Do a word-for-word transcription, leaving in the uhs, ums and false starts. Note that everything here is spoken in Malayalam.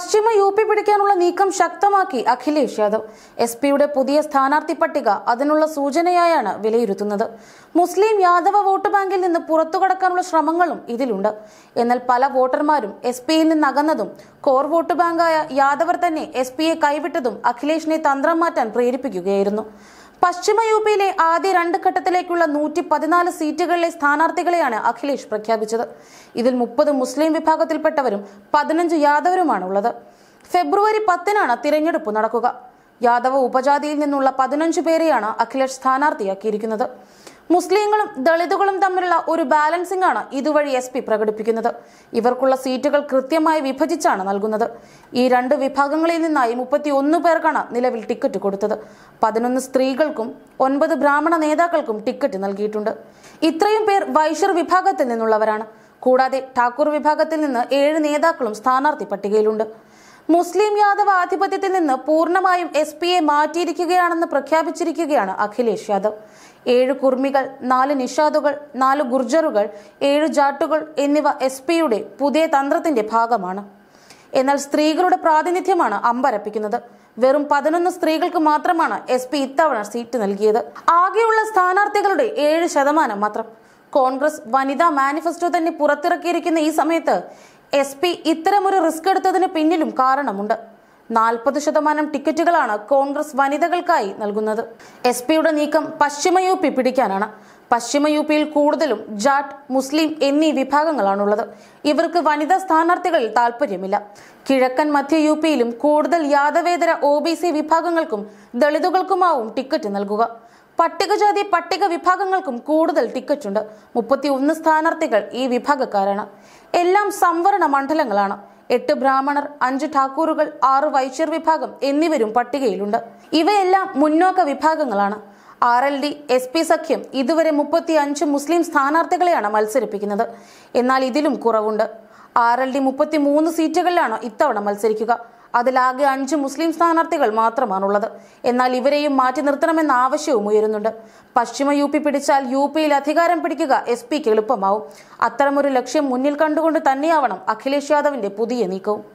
പശ്ചിമ യു പി പിടിക്കാനുള്ള നീക്കം ശക്തമാക്കി അഖിലേഷ് യാദവ്. എസ് പിയുടെ പുതിയ സ്ഥാനാർത്ഥി പട്ടിക അതിനുള്ള സൂചനയായാണ് വിലയിരുത്തുന്നത്. മുസ്ലിം യാദവ വോട്ട് ബാങ്കിൽ നിന്ന് പുറത്തുകടക്കാനുള്ള ശ്രമങ്ങളും ഇതിലുണ്ട്. എന്നാൽ പല വോട്ടർമാരും എസ് പിയിൽ നിന്ന് അകന്നതും കോർ വോട്ട് ബാങ്കായ യാദവർ തന്നെ എസ് പിയെ കൈവിട്ടതും അഖിലേഷിനെ തന്ത്രം മാറ്റാൻ പ്രേരിപ്പിക്കുകയായിരുന്നു. പശ്ചിമ യു പിയിലെ ആദ്യ രണ്ട് ഘട്ടത്തിലേക്കുള്ള നൂറ്റി പതിനാല് സീറ്റുകളിലെ സ്ഥാനാർത്ഥികളെയാണ് അഖിലേഷ് പ്രഖ്യാപിച്ചത്. ഇതിൽ മുപ്പത് മുസ്ലിം വിഭാഗത്തിൽപ്പെട്ടവരും പതിനഞ്ച് യാദവരുമാണുള്ളത്. ഫെബ്രുവരി പത്തിനാണ് തിരഞ്ഞെടുപ്പ് നടക്കുക. യാദവ ഉപജാതിയിൽ നിന്നുള്ള പതിനഞ്ച് പേരെയാണ് അഖിലേഷ് സ്ഥാനാർത്ഥിയാക്കിയിരിക്കുന്നത്. മുസ്ലിങ്ങളും ദളിതുകളും തമ്മിലുള്ള ഒരു ബാലൻസിംഗ് ആണ് ഇതുവഴി എസ് പി പ്രകടിപ്പിക്കുന്നത്. ഇവർക്കുള്ള സീറ്റുകൾ കൃത്യമായി വിഭജിച്ചാണ് നൽകുന്നത്. ഈ രണ്ട് വിഭാഗങ്ങളിൽ നിന്നായി മുപ്പത്തി ഒന്ന് പേർക്കാണ് നിലവിൽ ടിക്കറ്റ് കൊടുത്തത്. പതിനൊന്ന് സ്ത്രീകൾക്കും ഒൻപത് ബ്രാഹ്മണ നേതാക്കൾക്കും ടിക്കറ്റ് നൽകിയിട്ടുണ്ട്. ഇത്രയും പേർ വൈശ്യർ വിഭാഗത്തിൽ നിന്നുള്ളവരാണ്. കൂടാതെ ഠാക്കൂർ വിഭാഗത്തിൽ നിന്ന് ഏഴ് നേതാക്കളും സ്ഥാനാർത്ഥി പട്ടികയിലുണ്ട്. മുസ്ലിം യാദവ് ആധിപത്യത്തിൽ നിന്ന് പൂർണ്ണമായും എസ് പിയെ മാറ്റിയിരിക്കുകയാണെന്ന് പ്രഖ്യാപിച്ചിരിക്കുകയാണ് അഖിലേഷ് യാദവ്. ഏഴ് കുർമികൾ, നാല് നിഷാദുകൾ, നാല് ഗുർജറുകൾ, ഏഴ് ജാട്ടുകൾ എന്നിവ എസ് പിയുടെ പുതിയ തന്ത്രത്തിന്റെ ഭാഗമാണ്. എന്നാൽ സ്ത്രീകളുടെ പ്രാതിനിധ്യമാണ് അമ്പരപ്പിക്കുന്നത്. വെറും പതിനൊന്ന് സ്ത്രീകൾക്ക് മാത്രമാണ് എസ് പി ഇത്തവണ സീറ്റ് നൽകിയത്. ആകെയുള്ള സ്ഥാനാർത്ഥികളുടെ ഏഴ് ശതമാനം മാത്രം. കോൺഗ്രസ് വനിതാ മാനിഫെസ്റ്റോ തന്നെ പുറത്തിറക്കിയിരിക്കുന്ന ഈ സമയത്ത് എസ് പി ഇത്തരമൊരു റിസ്ക് എടുത്തതിന് പിന്നിലും കാരണമുണ്ട്. നാൽപ്പത് ശതമാനം ടിക്കറ്റുകളാണ് കോൺഗ്രസ് വനിതകൾക്കായി നൽകുന്നത്. എസ് പിയുടെ നീക്കം പശ്ചിമ യു പി പിടിക്കാനാണ്. പശ്ചിമ യു പിയിൽ കൂടുതലും ജാട്ട്, മുസ്ലിം എന്നീ വിഭാഗങ്ങളാണുള്ളത്. ഇവർക്ക് വനിതാ സ്ഥാനാർത്ഥികളിൽ താല്പര്യമില്ല. കിഴക്കൻ മധ്യ യു പിയിലും കൂടുതൽ യാദവേതര ഒ ബി സി വിഭാഗങ്ങൾക്കും ദളിതുകൾക്കുമാവും ടിക്കറ്റ് നൽകുക. പട്ടികജാതി പട്ടിക വിഭാഗങ്ങൾക്കും കൂടുതൽ ടിക്കറ്റുണ്ട്. മുപ്പത്തി ഒന്ന് സ്ഥാനാർത്ഥികൾ ഈ വിഭാഗക്കാരാണ്. എല്ലാം സംവരണ മണ്ഡലങ്ങളാണ്. എട്ട് ബ്രാഹ്മണർ, അഞ്ച് ഠാക്കൂറുകൾ, ആറ് വൈശ്യർ വിഭാഗം എന്നിവരും പട്ടികയിലുണ്ട്. ഇവയെല്ലാം മുന്നോക്ക വിഭാഗങ്ങളാണ്. R L D S P സഖ്യം ഇതുവരെ മുപ്പത്തി അഞ്ച് മുസ്ലിം സ്ഥാനാർത്ഥികളെയാണ് മത്സരിപ്പിക്കുന്നത്. എന്നാൽ ഇതിലും കുറവുണ്ട്. ആർ എൽ ഡി മുപ്പത്തി മൂന്ന് സീറ്റുകളിലാണ് ഇത്തവണ മത്സരിക്കുക. അതിലാകെ അഞ്ച് മുസ്ലിം സ്ഥാനാർത്ഥികൾ മാത്രമാണുള്ളത്. എന്നാൽ ഇവരെയും മാറ്റി നിർത്തണമെന്ന ആവശ്യവും ഉയരുന്നുണ്ട്. പശ്ചിമ യു പി പിടിച്ചാൽ യു പിയിൽ അധികാരം പിടിക്കുക എസ് പിക്ക് എളുപ്പമാവും. അത്തരമൊരു ലക്ഷ്യം മുന്നിൽ കണ്ടുകൊണ്ട് തന്നെയാവണം അഖിലേഷ് യാദവിന്റെ പുതിയ നീക്കവും.